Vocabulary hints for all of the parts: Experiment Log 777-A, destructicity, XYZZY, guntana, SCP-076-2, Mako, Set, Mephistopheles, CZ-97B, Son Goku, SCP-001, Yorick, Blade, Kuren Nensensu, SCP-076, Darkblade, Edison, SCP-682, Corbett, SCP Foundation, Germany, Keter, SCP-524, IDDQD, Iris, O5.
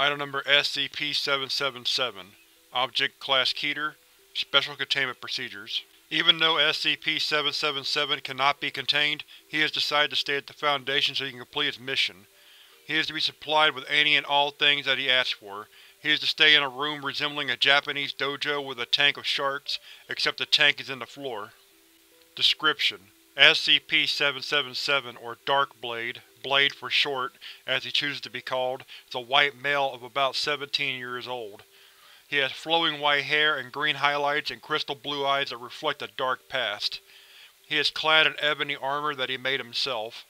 Item number SCP-777. Object Class Keter. Special Containment Procedures. Even though SCP-777 cannot be contained, he has decided to stay at the Foundation so he can complete his mission. He is to be supplied with any and all things that he asks for. He is to stay in a room resembling a Japanese dojo with a tank of sharks, except the tank is in the floor. Description: SCP-777, or Darkblade, Blade for short, as he chooses to be called, is a white male of about 17 years old. He has flowing white hair and green highlights and crystal blue eyes that reflect a dark past. He is clad in ebony armor that he made himself.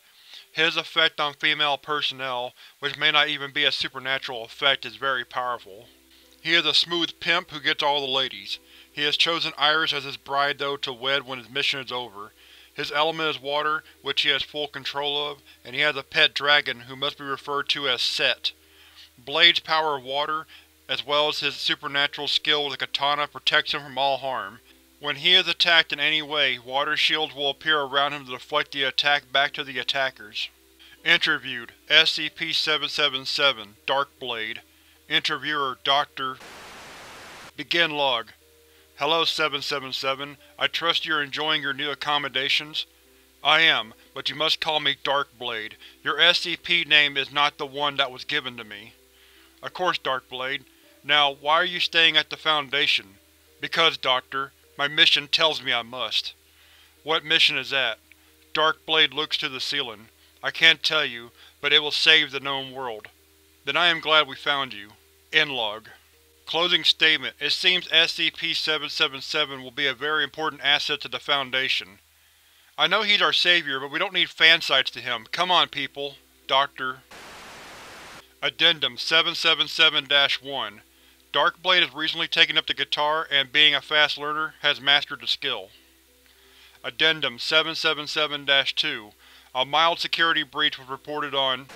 His effect on female personnel, which may not even be a supernatural effect, is very powerful. He is a smooth pimp who gets all the ladies. He has chosen Iris as his bride, though, to wed when his mission is over. His element is water, which he has full control of, and he has a pet dragon who must be referred to as Set. Blade's power of water, as well as his supernatural skill with a katana, protects him from all harm. When he is attacked in any way, water shields will appear around him to deflect the attack back to the attackers. Interviewed: SCP-777, Darkblade. Interviewer: Dr. Begin Log. Hello, 777. I trust you are enjoying your new accommodations? I am, but you must call me Darkblade. Your SCP name is not the one that was given to me. Of course, Darkblade. Now, why are you staying at the Foundation? Because, Doctor, my mission tells me I must. What mission is that? Darkblade looks to the ceiling. I can't tell you, but it will save the known world. Then I am glad we found you. End log. Closing statement. It seems SCP-777 will be a very important asset to the Foundation. I know he's our savior, but we don't need fan sites to him. Come on, people. Doctor. Addendum 777-1. Darkblade has recently taken up the guitar and, being a fast learner, has mastered the skill. Addendum 777-2. A mild security breach was reported on.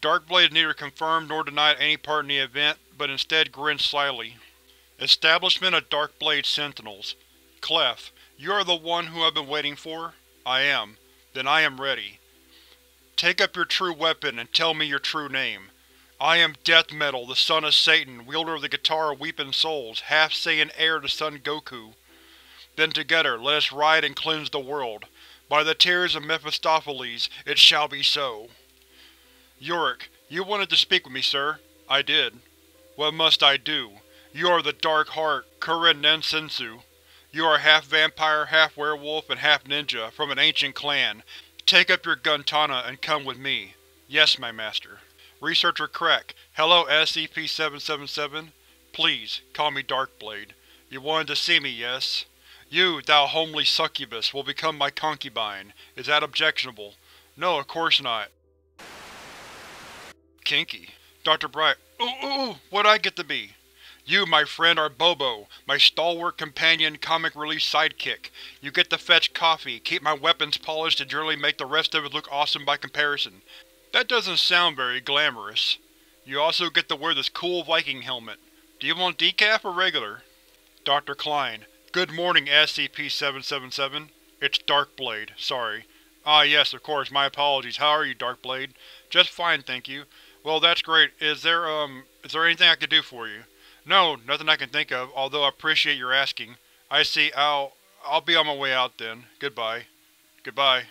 Darkblade neither confirmed nor denied any part in the event, but instead grinned slyly. Establishment of Darkblade Sentinels. Clef, you are the one who I've been waiting for? I am. Then I am ready. Take up your true weapon and tell me your true name. I am Death Metal, the son of Satan, wielder of the Guitar of Weeping Souls, half-Saiyan heir to Son Goku. Then together, let us ride and cleanse the world. By the tears of Mephistopheles, it shall be so. Yorick, you wanted to speak with me, sir. I did. What must I do? You are the Dark Heart, Kuren Nensensu. You are half-vampire, half-werewolf, and half-ninja, from an ancient clan. Take up your guntana and come with me. Yes, my master. Researcher Crack. Hello, SCP-777. Please, call me Darkblade. You wanted to see me, yes? You, thou homely succubus, will become my concubine. Is that objectionable? No, of course not. Kinky. Dr. Bright. Ooh, what'd I get to be? You, my friend, are Bobo, my stalwart companion, comic relief sidekick. You get to fetch coffee, keep my weapons polished, and generally make the rest of it look awesome by comparison. That doesn't sound very glamorous. You also get to wear this cool Viking helmet. Do you want decaf or regular? Dr. Klein. Good morning, SCP-777. It's Darkblade, sorry. Ah yes, of course, my apologies. How are you, Darkblade? Just fine, thank you. Well, that's great. Is there anything I could do for you? No, nothing I can think of, although I appreciate your asking. I see, I'll be on my way out then. Goodbye. Goodbye.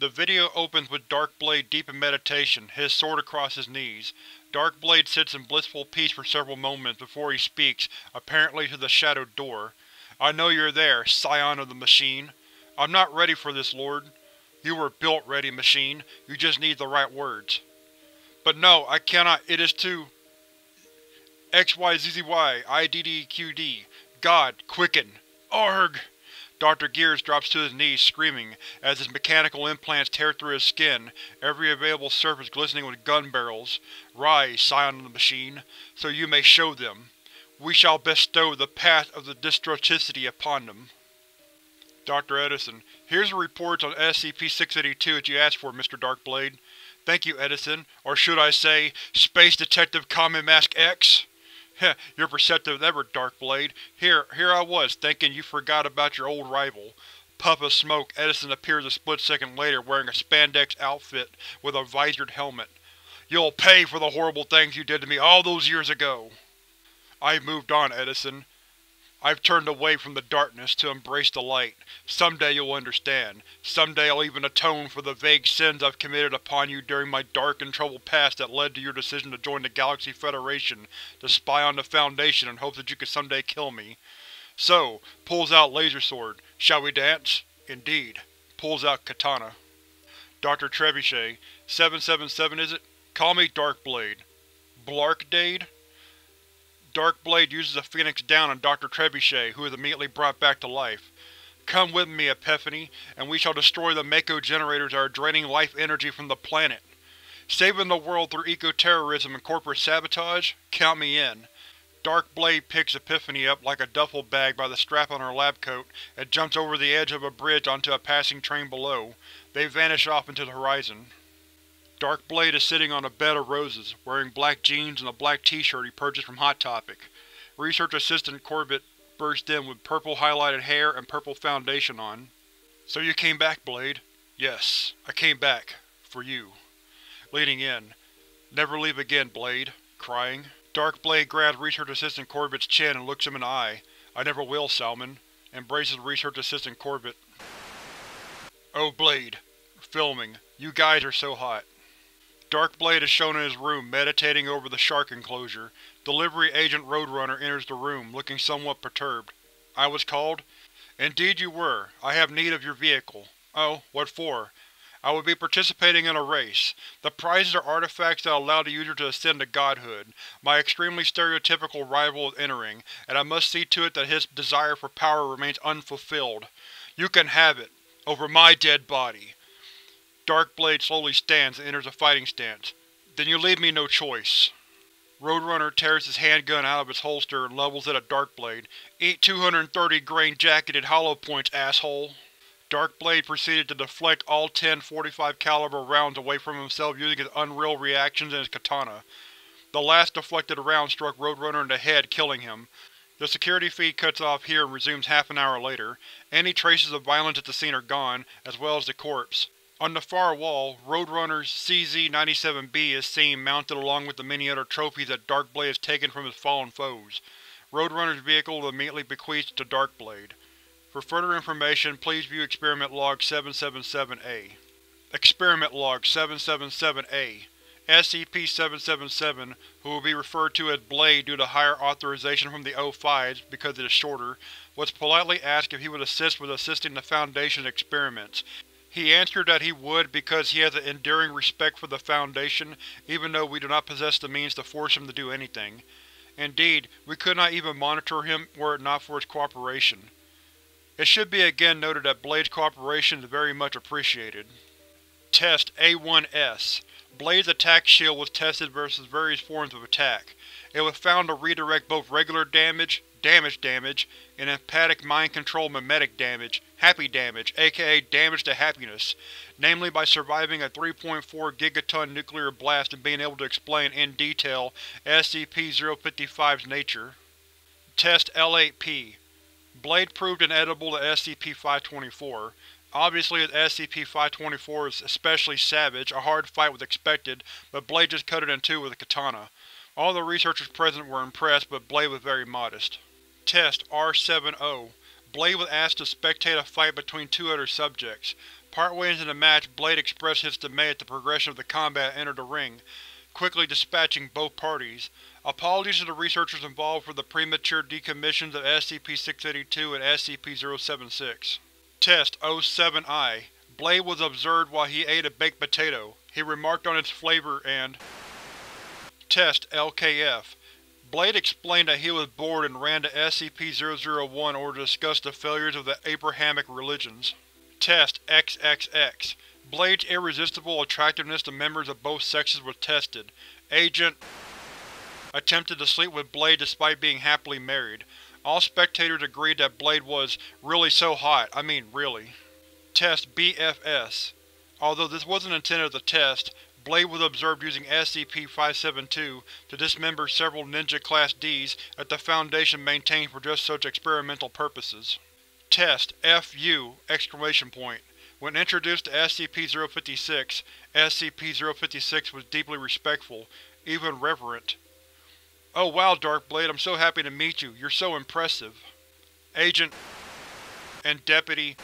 The video opens with Darkblade deep in meditation, his sword across his knees. Darkblade sits in blissful peace for several moments before he speaks, apparently to the shadowed door. I know you're there, scion of the machine. I'm not ready for this, Lord. You were built ready, machine. You just need the right words. But no, I cannot. It is too… XYZZY, IDDQD. God, quicken. Arg! Dr. Gears drops to his knees, screaming, as his mechanical implants tear through his skin, every available surface glistening with gun barrels. Rise, scion of the machine, so you may show them. We shall bestow the path of the destructicity upon them. Dr. Edison, here's the reports on SCP-682 that you asked for, Mr. Darkblade. Thank you, Edison, or should I say, Space Detective Common Mask X? Heh, you're perceptive as ever, Darkblade. Here I was, thinking you forgot about your old rival. Puff of smoke, Edison appears a split second later wearing a spandex outfit with a visored helmet. You'll pay for the horrible things you did to me all those years ago. I've moved on, Edison. I've turned away from the darkness to embrace the light. Someday you'll understand. Someday I'll even atone for the vague sins I've committed upon you during my dark and troubled past that led to your decision to join the Galaxy Federation to spy on the Foundation in hopes that you could someday kill me. So, pulls out laser sword. Shall we dance? Indeed. Pulls out katana. Dr. Trebuchet. 777 is it? Call me Darkblade. Blarkdade? Darkblade uses a phoenix down on Dr. Trebuchet, who is immediately brought back to life. Come with me, Epiphany, and we shall destroy the Mako generators that are draining life energy from the planet. Saving the world through eco-terrorism and corporate sabotage? Count me in. Darkblade picks Epiphany up like a duffel bag by the strap on her lab coat and jumps over the edge of a bridge onto a passing train below. They vanish off into the horizon. Darkblade is sitting on a bed of roses, wearing black jeans and a black t-shirt he purchased from Hot Topic. Research Assistant Corbett bursts in with purple highlighted hair and purple foundation on. So you came back, Blade? Yes, I came back. For you. Leading in. Never leave again, Blade. Crying. Darkblade grabs Research Assistant Corbett's chin and looks him in the eye. I never will, Salmon. Embraces Research Assistant Corbett. Oh, Blade. Filming. You guys are so hot. Darkblade is shown in his room, meditating over the shark enclosure. Delivery Agent Roadrunner enters the room, looking somewhat perturbed. I was called? Indeed you were. I have need of your vehicle. Oh, what for? I will be participating in a race. The prizes are artifacts that allow the user to ascend to godhood. My extremely stereotypical rival is entering, and I must see to it that his desire for power remains unfulfilled. You can have it. Over my dead body. Darkblade slowly stands and enters a fighting stance. Then you leave me no choice. Roadrunner tears his handgun out of its holster and levels it at Darkblade. Eat 230 grain jacketed hollow points, asshole. Darkblade proceeded to deflect all 10 45 caliber rounds away from himself using his unreal reactions and his katana. The last deflected round struck Roadrunner in the head, killing him. The security feed cuts off here and resumes half an hour later. Any traces of violence at the scene are gone, as well as the corpse. On the far wall, Roadrunner's CZ-97B is seen mounted along with the many other trophies that Darkblade has taken from his fallen foes. Roadrunner's vehicle was immediately bequeathed to Darkblade. For further information, please view Experiment Log 777-A. Experiment Log 777-A. SCP-777, who will be referred to as Blade due to higher authorization from the O5s because it is shorter, was politely asked if he would assist with assisting the Foundation's experiments. He answered that he would because he has an enduring respect for the Foundation, even though we do not possess the means to force him to do anything. Indeed, we could not even monitor him were it not for his cooperation. It should be again noted that Blade's cooperation is very much appreciated. Test A1S. Blade's attack shield was tested versus various forms of attack. It was found to redirect both regular damage, damage, and empathic mind control mimetic damage, happy damage, aka damage to happiness, namely by surviving a 3.4 gigaton nuclear blast and being able to explain in detail SCP-055's nature. Test L8P. Blade proved inedible to SCP-524. Obviously, as SCP-524 is especially savage, a hard fight was expected, but Blade just cut it in two with a katana. All the researchers present were impressed, but Blade was very modest. Test R70. Blade was asked to spectate a fight between two other subjects. Partway into the match, Blade expressed his dismay at the progression of the combat and entered the ring, quickly dispatching both parties. Apologies to the researchers involved for the premature decommissions of SCP-682 and SCP-076. Test O7I. Blade was observed while he ate a baked potato. He remarked on its flavor and Test LKF. Blade explained that he was bored and ran to SCP-001 in order to discuss the failures of the Abrahamic religions. Test XXX. Blade's irresistible attractiveness to members of both sexes was tested. Agent attempted to sleep with Blade despite being happily married. All spectators agreed that Blade was really so hot, I mean really. Test BFS. Although this wasn't intended as a test, Blade was observed using SCP-572 to dismember several Ninja Class Ds that the Foundation maintains for just such experimental purposes. Test FU! When introduced to SCP-056, SCP-056 was deeply respectful, even reverent. "Oh wow, Darkblade, I'm so happy to meet you. You're so impressive." Agent and Deputy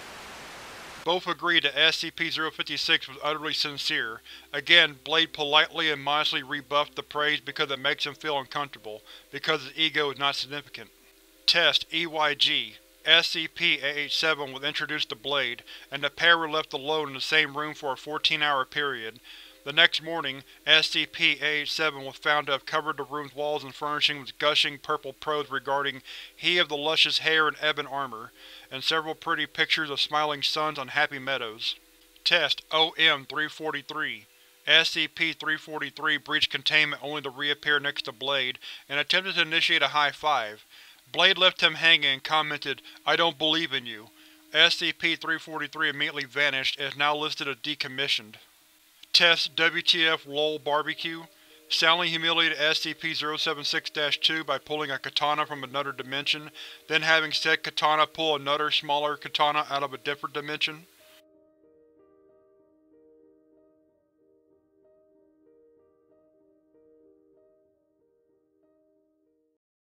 both agreed that SCP-056 was utterly sincere. Again, Blade politely and modestly rebuffed the praise because it makes him feel uncomfortable, because his ego is not significant. Test EYG. SCP-887 was introduced to Blade, and the pair were left alone in the same room for a 14-hour period. The next morning, SCP-887 was found to have covered the room's walls and furnishing with gushing purple prose regarding he of the luscious hair and ebon armor, and several pretty pictures of smiling suns on happy meadows. Test OM-343. SCP-343 breached containment only to reappear next to Blade, and attempted to initiate a high-five. Blade left him hanging and commented, "I don't believe in you." SCP-343 immediately vanished and is now listed as decommissioned. Test WTF LOL Barbecue. Soundly humiliated SCP-076-2 by pulling a katana from another dimension, then having said katana pull another, smaller katana out of a different dimension.